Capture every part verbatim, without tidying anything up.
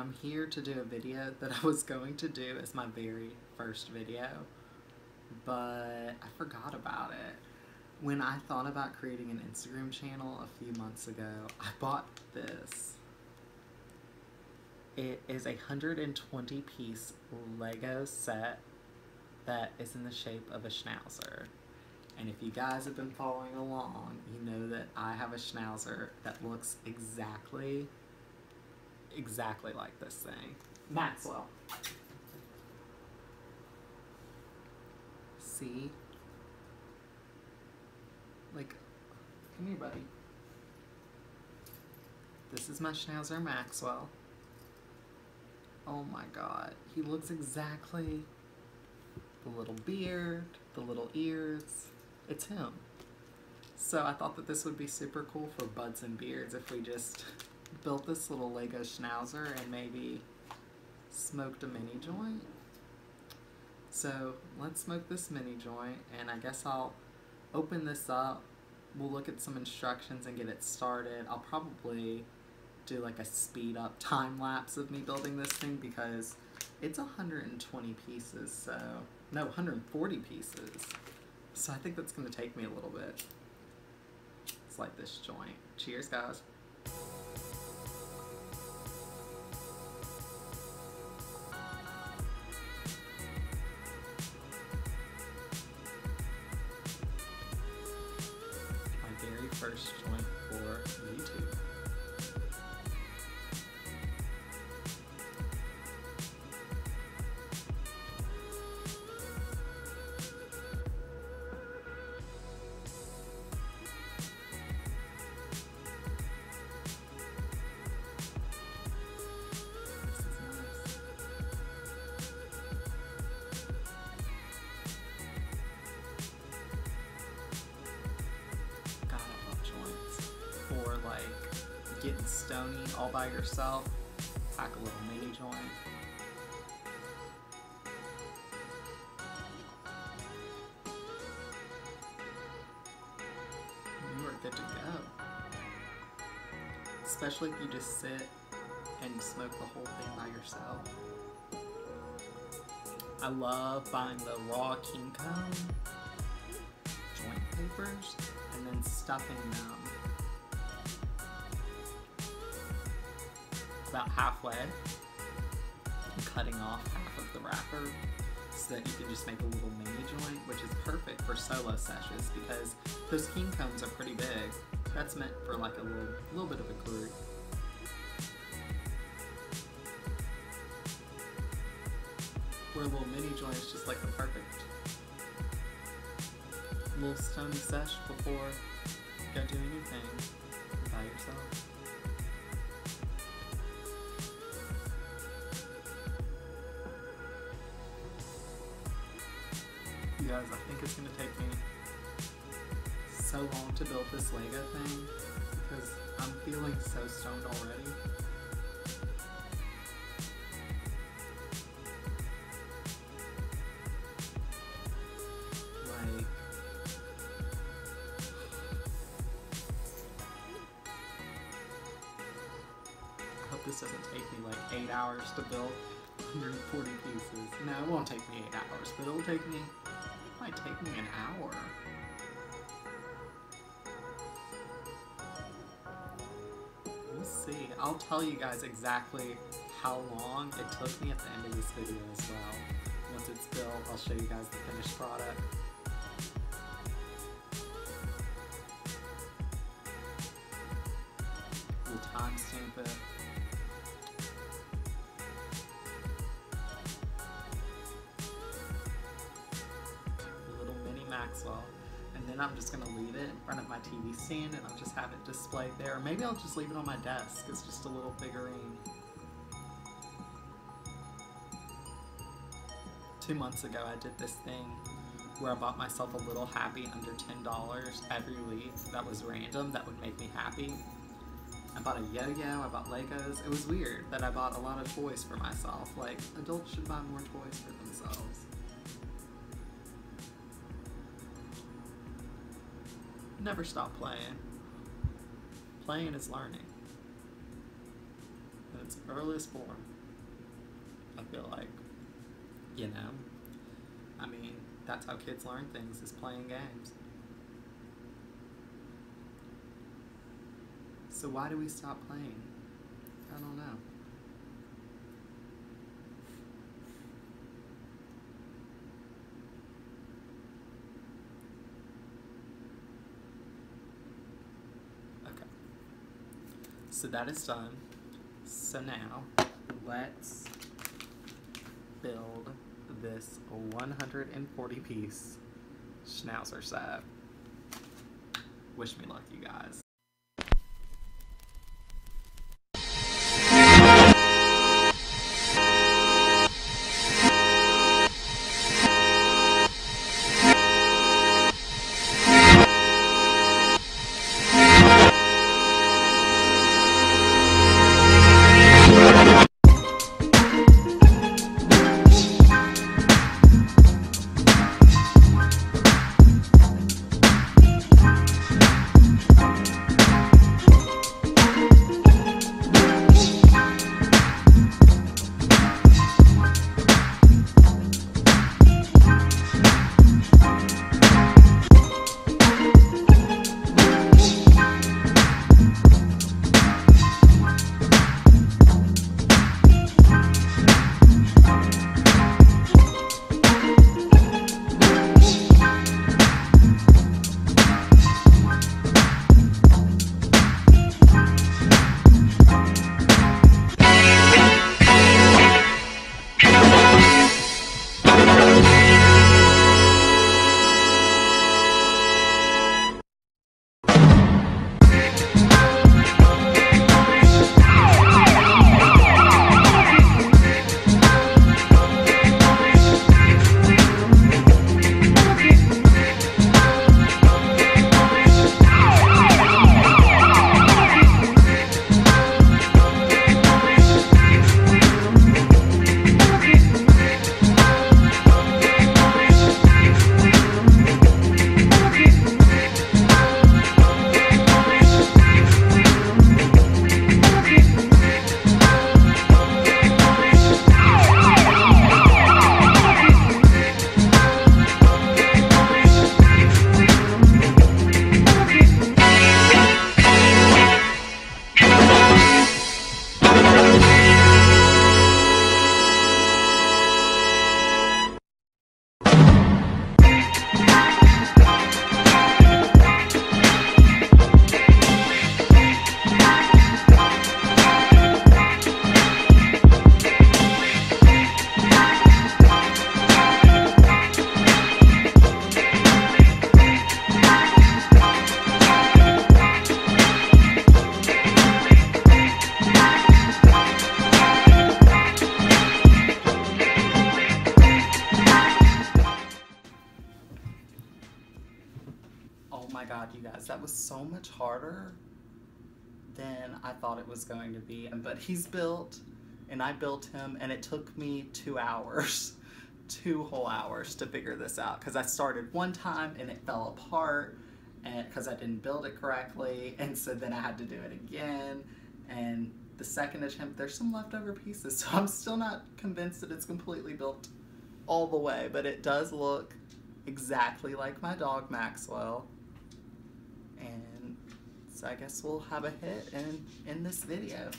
I'm here to do a video that I was going to do as my very first video, but I forgot about it. When I thought about creating an Instagram channel a few months ago, I bought this. It is a one hundred twenty piece Lego set that is in the shape of a Schnauzer. And if you guys have been following along, you know that I have a Schnauzer that looks exactly, exactly like this thing. Maxwell. See? Like, come here, buddy. This is my Schnauzer, Maxwell. Oh my God, he looks exactly, the little beard, the little ears, it's him. So I thought that this would be super cool for buds and beards if we just built this little Lego Schnauzer and maybe smoked a mini joint. So let's smoke this mini joint, and I guess I'll open this up. We'll look at some instructions and get it started. I'll probably do like a speed up time lapse of me building this thing because it's one hundred twenty pieces, so no, one hundred forty pieces. So I think that's gonna take me a little bit. Let's light this joint. Cheers, guys. My very first joint for YouTube. Like getting stony all by yourself, pack a little mini joint. You are good to go. Especially if you just sit and smoke the whole thing by yourself. I love buying the raw king cone joint papers and then stuffing them. About halfway, and cutting off half of the wrapper so that you can just make a little mini joint, which is perfect for solo sessions because those king cones are pretty big. That's meant for like a little, little bit of a group. Where a little mini joint is just like the perfect little stony sesh before you go do anything by yourself. Guys, I think it's going to take me so long to build this Lego thing because I'm feeling so stoned already. Like, I hope this doesn't take me like eight hours to build one hundred forty pieces. No, it won't take me eight hours, but it'll take me... It might take me an hour. We'll see. I'll tell you guys exactly how long it took me at the end of this video as well. Once it's built, I'll show you guys the finished product. We'll timestamp it. Maxwell, and then I'm just going to leave it in front of my T V stand and I'll just have it displayed there, or maybe I'll just leave it on my desk. It's just a little figurine. Two months ago I did this thing where I bought myself a little happy under ten dollars every leaf that was random that would make me happy. I bought a yo-yo, I bought Legos. It was weird that I bought a lot of toys for myself. Like, adults should buy more toys for themselves. Never stop playing. Playing is learning in its earliest form. feel like, you know? I mean, that's how kids learn things, is playing games. So why do we stop playing? I don't know. So that is done. So now, let's build this one hundred forty piece Schnauzer set. Wish me luck, you guys. That was so much harder than I thought it was going to be. But he's built, and I built him, and it took me two hours, two whole hours to figure this out. Because I started one time, and it fell apart and because I didn't build it correctly. And so then I had to do it again. And the second attempt, there's some leftover pieces. So I'm still not convinced that it's completely built all the way. But it does look exactly like my dog, Maxwell. And so I guess we'll have a hit and end this video.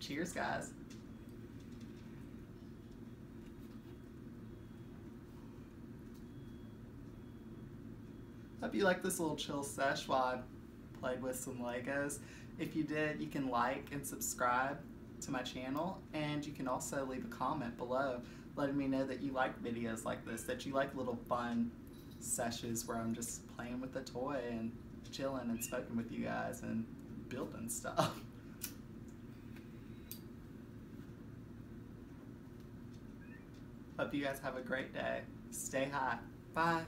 Cheers, guys. Hope you liked this little chill sesh while I played with some Legos. If you did, you can like and subscribe to my channel, and you can also leave a comment below letting me know that you like videos like this, that you like little fun seshes where I'm just playing with a toy and chilling and spoken with you guys and building stuff. Hope you guys have a great day. Stay high. Bye.